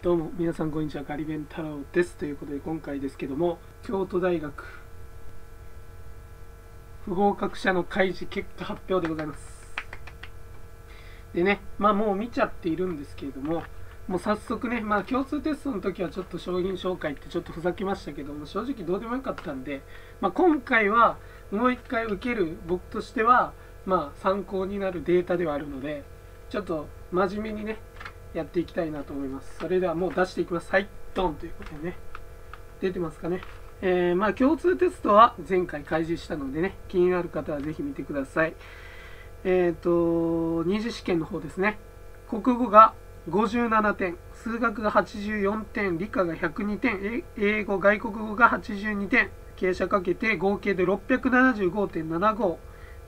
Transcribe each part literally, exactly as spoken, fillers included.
どうも皆さんこんにちは、ガリ勉太郎です。ということで今回ですけども、京都大学不合格者の開示結果発表でございます。でね、まあもう見ちゃっているんですけれども、もう早速ね、まあ共通テストの時はちょっと商品紹介ってちょっとふざけましたけども、正直どうでもよかったんで、まあ、今回はもう一回受ける僕としてはまあ参考になるデータではあるので、ちょっと真面目にねやっていきたいなと思います。それではもう出していきます。はい、ドンということでね、出てますかね。えー、まあ共通テストは前回開示したのでね、気になる方はぜひ見てください。えっと二次試験の方ですね、国語がごじゅうななてん、数学がはちじゅうよんてん、理科がひゃくにてん、英語、外国語がはちじゅうにてん、傾斜かけて合計で ろっぴゃくななじゅうごてんななご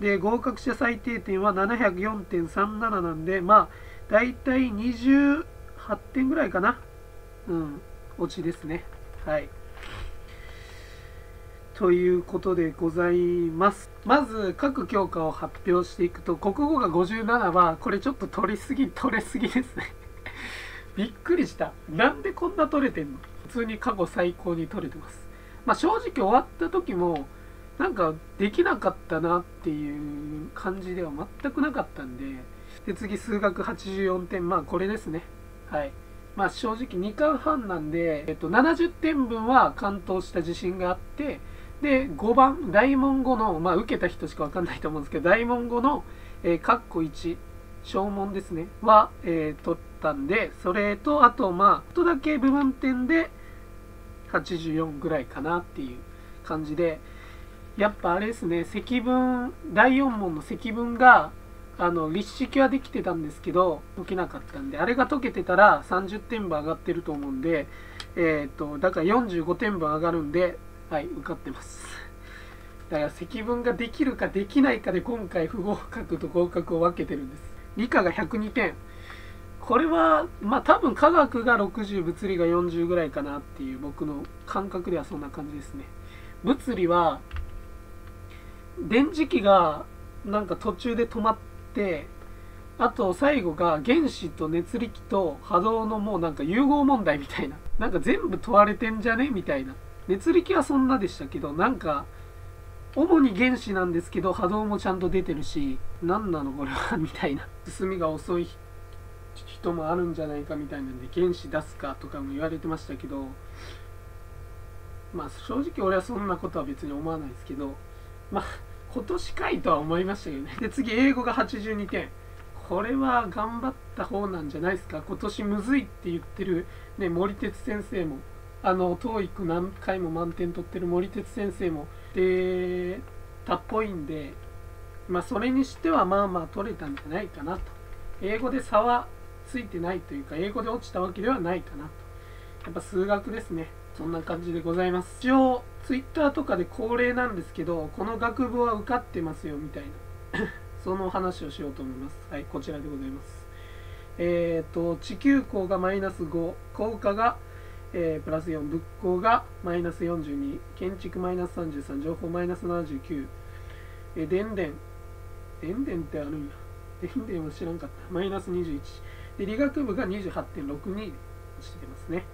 で、合格者最低点は ななひゃくよんてんさんなな なんで、まあだいたいにじゅうはってんぐらいかな、うん、落ちですね。はい。ということでございます。まず各教科を発表していくと、国語がごじゅうななはこれちょっと取りすぎ取れすぎですね。びっくりした。なんでこんな取れてんの？普通に過去最高に取れてます。まあ正直終わった時もなんかできなかったなっていう感じでは全くなかったんで、で次数学はちじゅうよんてん、まあこれですね。はい。まあ正直にかんはんなんで、えっとななじゅってんぶんは完登した自信があって。で、ごばん、大問ごの、まあ、受けた人しかわかんないと思うんですけど、大問ごの、えー、カッコいち、小問ですね、は、えー、取ったんで、それと、あと、まあ、ちょっとだけ部分点で、はちじゅうよんぐらいかなっていう感じで、やっぱあれですね、積分、だいよん問の積分が、あの、立式はできてたんですけど、解けなかったんで、あれが解けてたら、さんじゅってんぶん上がってると思うんで、えっと、だからよんじゅうごてんぶん上がるんで、はい、受かってます。だから積分ができるかできないかで今回不合格と合格を分けてるんです。理科がひゃくにてん、これはまあ多分科学がろくじゅう、物理がよんじゅうぐらいかなっていう、僕の感覚ではそんな感じですね。物理は電磁気がなんか途中で止まって、あと最後が原子と熱力と波動のもうなんか融合問題みたいな、なんか全部問われてんじゃねみたいな。熱力はそんなでしたけど、なんか主に原子なんですけど波動もちゃんと出てるし、何なのこれはみたいな。進みが遅い人もあるんじゃないかみたいなんで、原子出すかとかも言われてましたけど、まあ正直俺はそんなことは別に思わないですけど、まあ今年かいとは思いましたけどね。で次英語がはちじゅうにてん、これは頑張った方なんじゃないですか。今年むずいって言ってるね、森哲先生も、あの、トーイック何回も満点取ってる森哲先生も出たっぽいんで、まあそれにしてはまあまあ取れたんじゃないかなと。英語で差はついてないというか、英語で落ちたわけではないかなと。やっぱ数学ですね。そんな感じでございます。一応 ツイッター とかで恒例なんですけど、この学部は受かってますよみたいなその話をしようと思います。はい、こちらでございます。えっと地球校がマイナスご、工科がえー、プラスよん、物工がマイナスよんじゅうに、建築マイナスさんじゅうさん、情報マイナスななじゅうきゅう、えー、電電、電電ってあるんや、電電は知らんかった、マイナスにじゅういち、で理学部が にじゅうはちてんろくに してますね、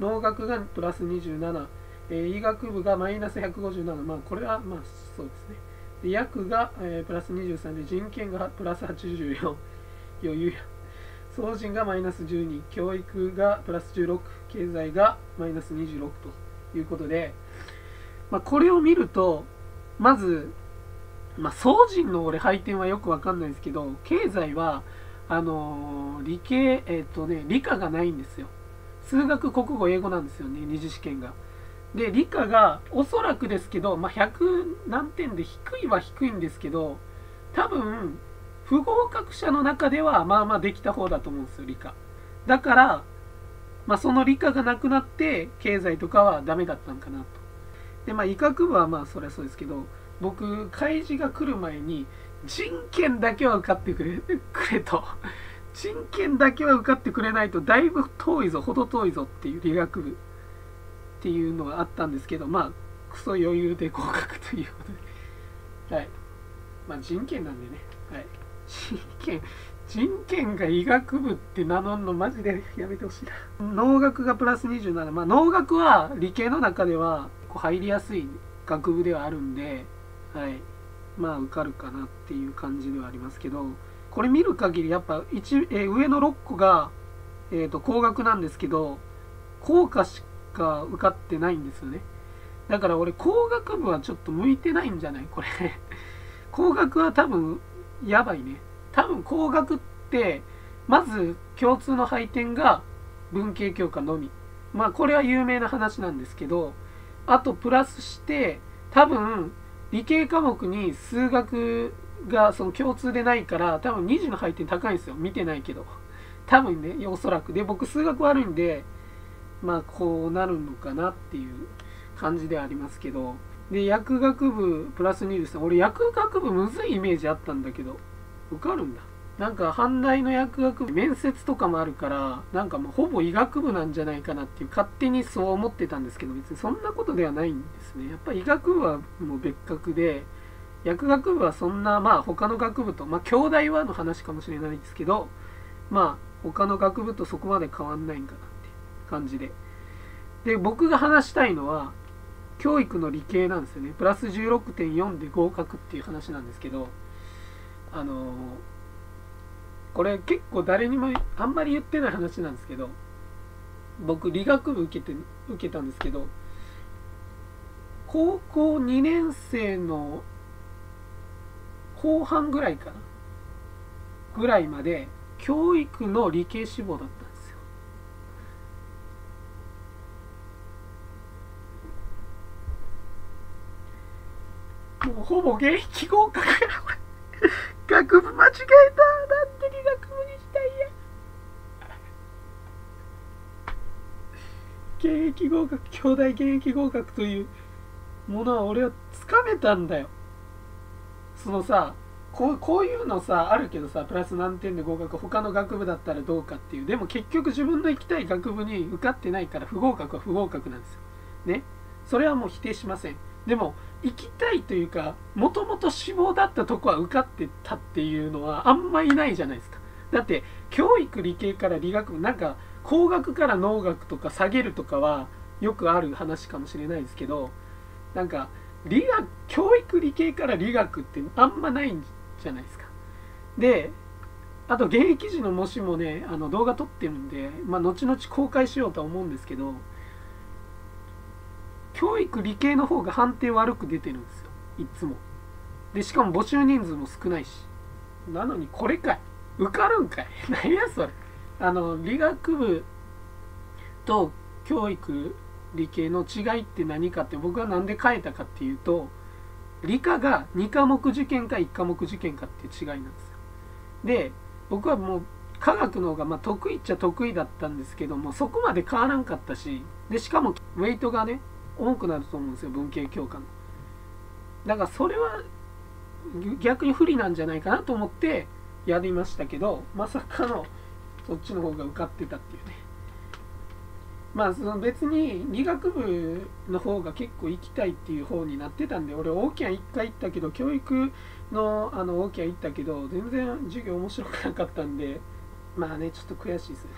農学がプラスにじゅうなな、えー、医学部がマイナスひゃくごじゅうなな、まあこれはまあそうですね、で薬が、えー、プラスにじゅうさんで、人権がプラスはちじゅうよん、余裕や。法人がマイナスじゅうに、教育がプラスじゅうろく、経済がマイナスにじゅうろくということで、まあ、これを見ると、まず、まあ、法人の俺、配点はよくわかんないですけど、経済は、あのー、理系、えっとね、理科がないんですよ。数学、国語、英語なんですよね、二次試験が。で、理科が、おそらくですけど、まあ、ひゃくなんてんで低いは低いんですけど、多分、不合格者の中ではまあまあできた方だと思うんですよ、理科。だから、まあ、その理科がなくなって経済とかはダメだったんかなと。で、まあ、医学部はまあそりゃそうですけど、僕、開示が来る前に人権だけは受かってくれ、くれと。人権だけは受かってくれないとだいぶ遠いぞ、ほど遠いぞっていう理学部っていうのがあったんですけど、まあ、クソ余裕で合格ということで。はい。まあ、人権なんでね。はい。人権、人権が医学部って名乗るのマジでやめてほしいな。農学がプラスにじゅうなな。まあ農学は理系の中ではこう入りやすい学部ではあるんで、はい。まあ受かるかなっていう感じではありますけど、これ見る限りやっぱ一、えー、上のろっこが、えーと、工学なんですけど、工科しか受かってないんですよね。だから俺工学部はちょっと向いてないんじゃないこれ。工学は多分やばいね。多分工学ってまず共通の配点が文系教科のみ、まあこれは有名な話なんですけど、あとプラスして多分理系科目に数学がその共通でないから多分にじの配点高いんですよ。見てないけど多分ね、おそらくで僕数学悪いんで、まあこうなるのかなっていう感じではありますけど。で薬学部プラスにじゅうさん。俺薬学部むずいイメージあったんだけど受かるんだ。なんか阪大の薬学部面接とかもあるから、なんかもうほぼ医学部なんじゃないかなっていう勝手にそう思ってたんですけど、別にそんなことではないんですね。やっぱり医学部はもう別格で、薬学部はそんな、まあ他の学部と、まあ兄弟はの話かもしれないですけど、まあ他の学部とそこまで変わんないんかなっていう感じで。で僕が話したいのは教育の理系なんですよね。プラス じゅうろくてんよん で合格っていう話なんですけど、あのー、これ結構誰にもあんまり言ってない話なんですけど、僕理学部受けて受けたんですけど、高校にねん生の後半ぐらいかなぐらいまで教育の理系志望だったんですよ。もうほぼ現役合格や学部間違えた。だって理学部にしたいや。現役合格、兄弟現役合格というものは俺はつかめたんだよ。そのさ、こう、こういうのさ、あるけどさ、プラス何点で合格、他の学部だったらどうかっていう。でも結局自分の行きたい学部に受かってないから不合格は不合格なんですよ。ね。それはもう否定しません。でも行きたいというか、もともと志望だったとこは受かってたっていうのはあんまいないじゃないですか。だって教育理系から理学部、なんか工学から農学とか下げるとかはよくある話かもしれないですけど、なんか理学教育理系から理学ってあんまないんじゃないですか。であと現役時の模試もね、あの動画撮ってるんで、まあ、後々公開しようとは思うんですけど、教育理系の方が判定悪く出てるんですよ、いつも。でしかも募集人数も少ないし、なのにこれかい、受かるんかい何やそれ。あの理学部と教育理系の違いって何かって、僕は何で変えたかっていうと、理科がに科目受験かいち科目受験かっていう違いなんですよ。で僕はもう科学の方がまあ得意っちゃ得意だったんですけども、そこまで変わらんかったし、でしかもウェイトがね多くなると思うんですよ、文系教科の。だからそれは逆に不利なんじゃないかなと思ってやりましたけど、まさかのそっちの方が受かってたっていうね。まあその別に理学部の方が結構行きたいっていう方になってたんで、俺大きな一回行ったけど、教育のあの大きな行ったけど全然授業面白くなかったんで、まあねちょっと悔しいですね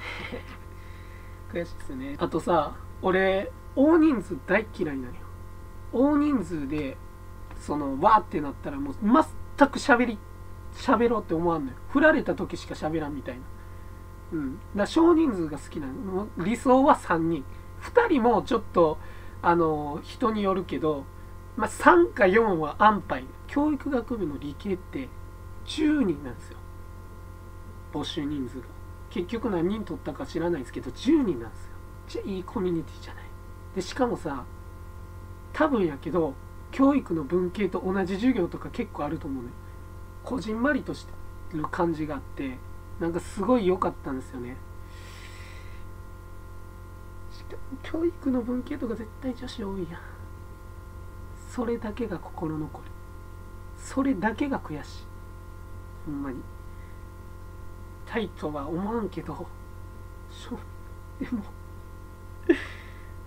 悔しいですね。あとさ、俺大人数大嫌いなのよ。大人数でそのわーってなったらもう全くしゃべりしゃべろうって思わんのよ。振られた時しかしゃべらんみたいな。うん、だから少人数が好きなの。理想はさんにん。ふたりもちょっとあの人によるけど、まあ、さんかよんは安牌。教育学部の理系ってじゅうにんなんですよ、募集人数が。結局何人取ったか知らないですけどじゅうにんなんですよ。じゃあいいコミュニティじゃない。でしかもさ、多分やけど教育の文系と同じ授業とか結構あると思うね。こじんまりとしてる感じがあって、なんかすごい良かったんですよね。しかも教育の文系とか絶対女子多いやん。それだけが心残り、それだけが悔しい。ほんまにタイとは思わんけど、でも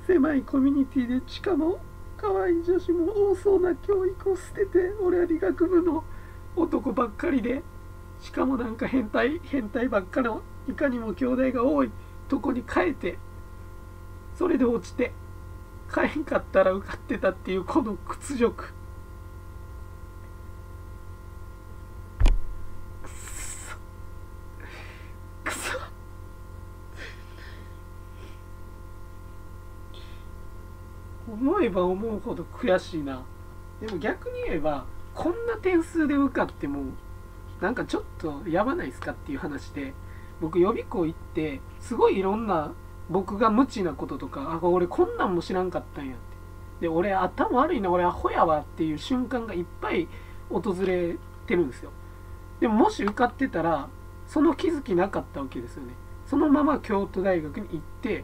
狭いコミュニティでしかも可愛い女子も多そうな教育を捨てて、俺は理学部の男ばっかりでしかもなんか変態変態ばっかのいかにも兄弟が多いとこに変えて、それで落ちて変えんかったら受かってたっていう、この屈辱。くそくそ思えば思うほど悔しいな。でも逆に言えばこんな点数で受かってもなんかちょっとやばないですかっていう話で、僕予備校行ってすごいいろんな僕が無知なこととか、あ、俺こんなんも知らんかったんやって、で俺頭悪いな、俺アホやわっていう瞬間がいっぱい訪れてるんですよ。でももし受かってたらその気づきなかったわけですよね。そのまま京都大学に行って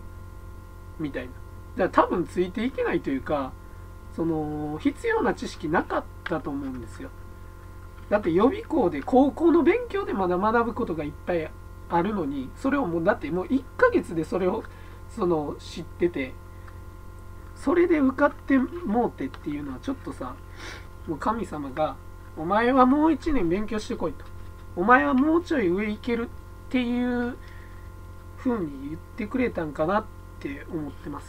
みたいな。だから多分ついていけないというか、その必要な知識なかったと思うんですよ。だって予備校で高校の勉強でまだ学ぶことがいっぱいあるのに、それをもうだってもういっかげつでそれをその知ってて、それで受かってもうてっていうのはちょっとさ、もう神様が「お前はもういちねん勉強してこい」と「お前はもうちょい上行ける」っていうふうに言ってくれたんかなって思ってます。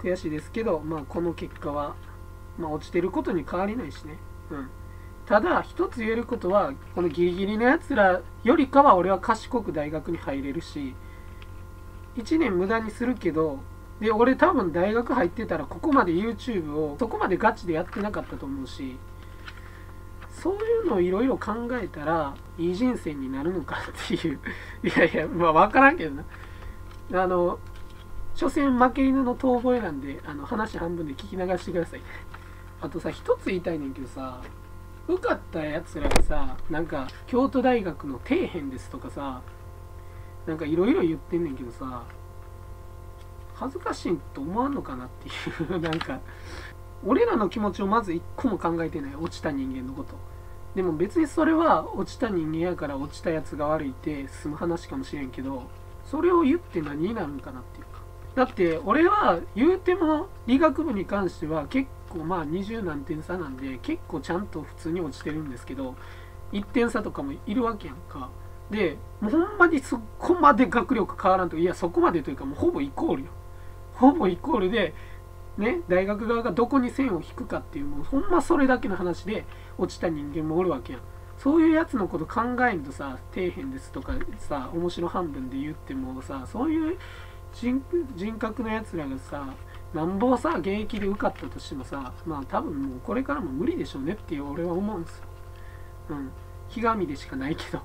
悔しいですけど、まあこの結果は、まあ、落ちてることに変わりないしね。うん、ただ一つ言えることは、このギリギリのやつらよりかは俺は賢く大学に入れるし、いちねん無駄にするけど、で俺多分大学入ってたらここまで YouTube をそこまでガチでやってなかったと思うし、そういうのをいろいろ考えたらいい人生になるのかっていういやいや、まあ分からんけどな。あの所詮負け犬の遠吠えなんで、あの話半分で聞き流してくださいね。あとさ、一つ言いたいねんけどさ、受かったやつらがさ、なんか京都大学の底辺ですとかさ、なんかいろいろ言ってんねんけどさ、恥ずかしいと思わんのかなっていうなんか俺らの気持ちをまず一個も考えてない、落ちた人間のこと。でも別にそれは落ちた人間やから落ちたやつが悪いって進む話かもしれんけど、それを言って何になるんかなっていうか。だって俺は言うても理学部に関しては結構まあにじゅうなんてん差なんで、結構ちゃんと普通に落ちてるんですけど、いってんさとかもいるわけやんか。でもうほんまにそこまで学力変わらんと、いやそこまでというかもうほぼイコールよ、ほぼイコールでね、大学側がどこに線を引くかっていう、もうほんまそれだけの話で落ちた人間もおるわけやん。そういうやつのこと考えんとさ、底辺ですとかさ、面白半分で言ってもさ、そういう 人, 人格のやつらがさ、なんぼさ現役で受かったとしてもさ、まあ多分もうこれからも無理でしょうねっていう俺は思うんですよ。うん、ひがみでしかないけど、だか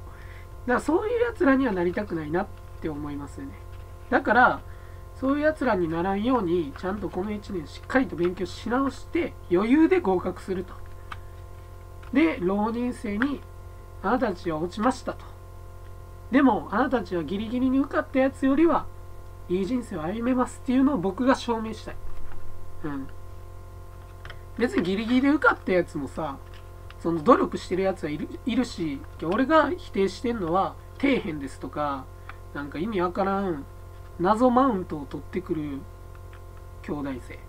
らそういうやつらにはなりたくないなって思いますよね。だからそういうやつらにならんように、ちゃんとこのいちねんしっかりと勉強し直して余裕で合格すると。で浪人生に「あなたたちは落ちました」と。でもあなたたちはギリギリに受かったやつよりはいい人生を歩めますっていうのを僕が証明したい。うん。別にギリギリで受かったやつもさ、その努力してるやつはいる、いるし、俺が否定してんのは底辺ですとか、なんか意味わからん謎マウントを取ってくる兄弟生。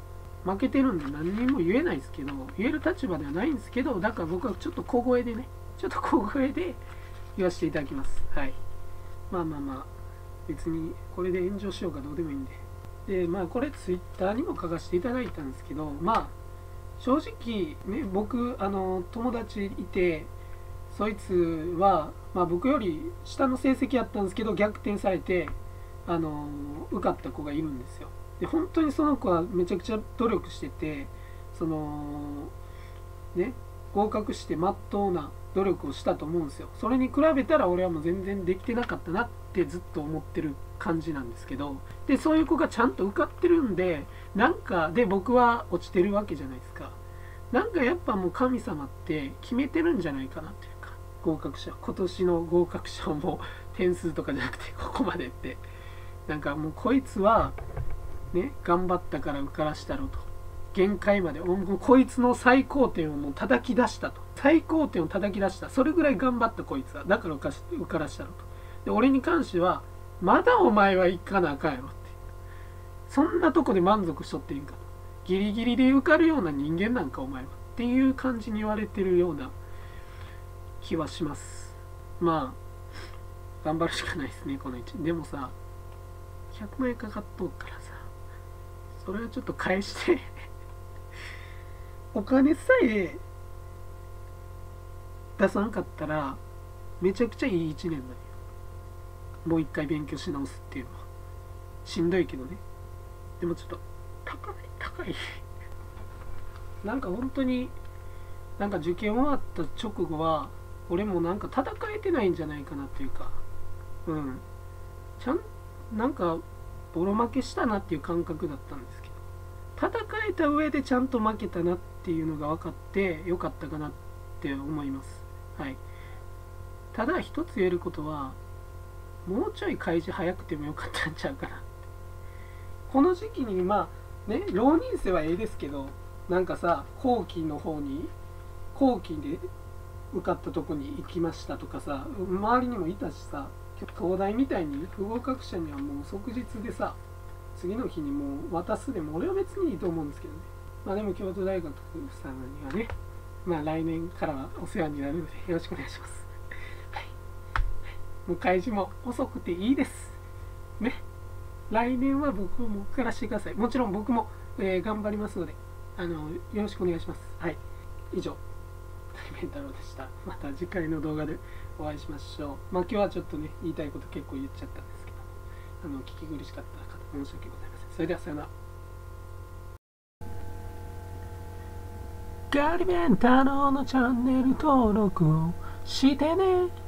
負けてるんで何にも言えないですけど、言える立場ではないんですけど、だから僕はちょっと小声でね、ちょっと小声で言わせていただきます。はい。まあまあまあ。別にこれで炎上しようかどうでもいいんで。でまあこれツイッターにも書かせていただいたんですけど、まあ正直ね、僕あの友達いて、そいつは、まあ、僕より下の成績やったんですけど逆転されてあの受かった子がいるんですよ。で本当にその子はめちゃくちゃ努力してて、そのね合格してまっとうな努力をしたと思うんですよ。それに比べたら俺はもう全然できてなかったなってずっと思ってる感じなんですけど、でそういう子がちゃんと受かってるんで、なんかで僕は落ちてるわけじゃないですか。なんかやっぱもう神様って決めてるんじゃないかなっていうか、合格者、今年の合格者も点数とかじゃなくてここまでって、なんかもうこいつはね頑張ったから受からしたろと、限界までこいつの最高点をもう叩き出したと、最高点を叩き出した、それぐらい頑張ったこいつはだから受からしたのと。で俺に関してはまだお前はいかなあかんやろって、そんなとこで満足しとっていいんかと、ギリギリで受かるような人間なんかお前はっていう感じに言われてるような気はします。まあ頑張るしかないですね、この位置。でもさ、ひゃくまん円かかっとうからさ、それはちょっと返してお金さえ出さなかったらめちゃくちゃいいいちねんだよ。もう一回勉強し直すっていうのはしんどいけどね。でもちょっと高い高いなんか本当になんか受験終わった直後は俺もなんか戦えてないんじゃないかなっていうか、うんちゃんなんかボロ負けしたなっていう感覚だったんですけど、戦えた上でちゃんと負けたなっていうのが分かってよかったかなって思います。はい。ただ一つ言えることは、もうちょい開示早くてもよかったんちゃうかなって。この時期にまあね、浪人生はええですけど、なんかさ、後期の方に後期で受かったとこに行きましたとかさ、周りにもいたしさ、東大みたいに不合格者にはもう即日でさ、次の日にもう渡すでも俺は別にいいと思うんですけどね。まあでも京都大学さんにはね、まあ来年からはお世話になるのでよろしくお願いします。はい。もう開示も遅くていいです。ね。来年は僕も送らせてください。もちろん僕も、えー、頑張りますので、あの、よろしくお願いします。はい。以上。メンタロウでした。また次回の動画でお会いしましょう。まあ今日はちょっとね、言いたいこと結構言っちゃったんですけど、あの、聞き苦しかった方、申し訳ございません。それではさよなら。ガリメンタロウのチャンネル登録をしてね。